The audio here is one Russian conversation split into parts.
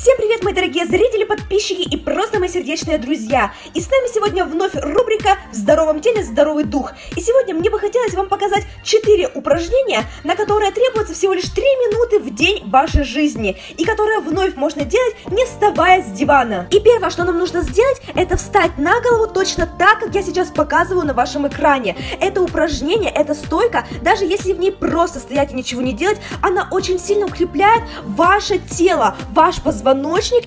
Всем привет, мои дорогие зрители, подписчики и просто мои сердечные друзья! И с нами сегодня вновь рубрика «В здоровом теле здоровый дух». И сегодня мне бы хотелось вам показать 4 упражнения, на которые требуется всего лишь 3 минуты в день вашей жизни, и которые вновь можно делать, не вставая с дивана. И первое, что нам нужно сделать, это встать на голову точно так, как я сейчас показываю на вашем экране. Это упражнение, это стойка, даже если в ней просто стоять и ничего не делать, она очень сильно укрепляет ваше тело, ваш позвоночник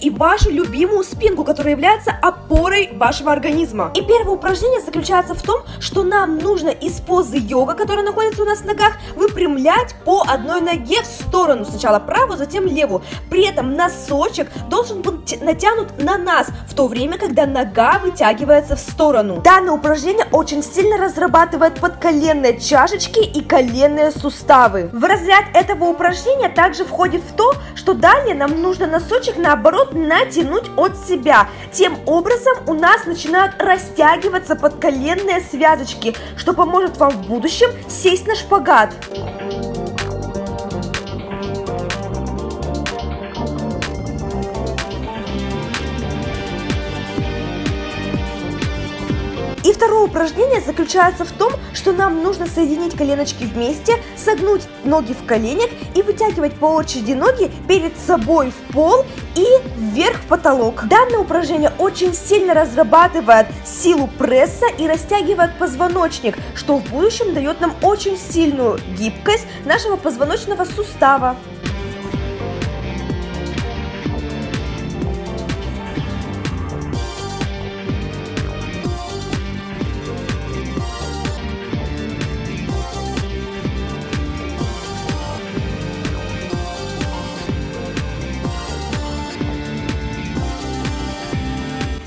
и вашу любимую спинку, которая является опорой вашего организма. И первое упражнение заключается в том, что нам нужно из позы йога, которая находится у нас в ногах, выпрямлять по одной ноге в сторону, сначала правую, затем левую. При этом носочек должен быть натянут на нас в то время, когда нога вытягивается в сторону. Данное упражнение очень сильно разрабатывает подколенные чашечки и коленные суставы. В разряд этого упражнения также входит в то, что далее нам нужно носочек наоборот натянуть от себя. Тем образом у нас начинают растягиваться подколенные связочки, что поможет вам в будущем сесть на шпагат. И второе упражнение заключается в том, что нам нужно соединить коленочки вместе, согнуть ноги в коленях и вытягивать по очереди ноги перед собой в пол и вверх в потолок. Данное упражнение очень сильно разрабатывает силу пресса и растягивает позвоночник, что в будущем дает нам очень сильную гибкость нашего позвоночного сустава.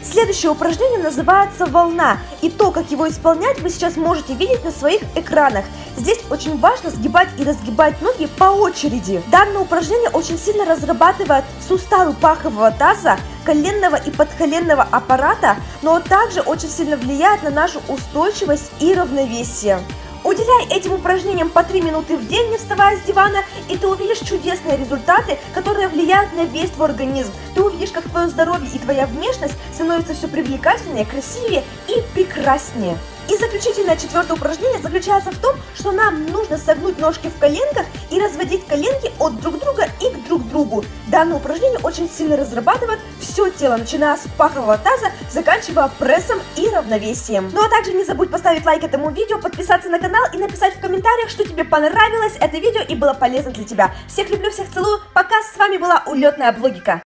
Следующее упражнение называется «Волна», и то, как его исполнять, вы сейчас можете видеть на своих экранах. Здесь очень важно сгибать и разгибать ноги по очереди. Данное упражнение очень сильно разрабатывает суставы пахового таза, коленного и подколенного аппарата, но также очень сильно влияет на нашу устойчивость и равновесие. Уделяй этим упражнениям по 3 минуты в день, не вставая с дивана, и ты увидишь чудесные результаты, которые влияют на весь твой организм. Ты увидишь, как твое здоровье и твоя внешность становятся все привлекательнее, красивее и прекраснее. И заключительное 4-е упражнение заключается в том, что нам нужно согнуть ножки в коленках и разводить коленки от друг друга и к друг другу. Данное упражнение очень сильно разрабатывает все тело, начиная с пахового таза, заканчивая прессом и равновесием. Ну а также не забудь поставить лайк этому видео, подписаться на канал и написать в комментариях, что тебе понравилось это видео и было полезно для тебя. Всех люблю, всех целую, пока, с вами была Улетная Блогика.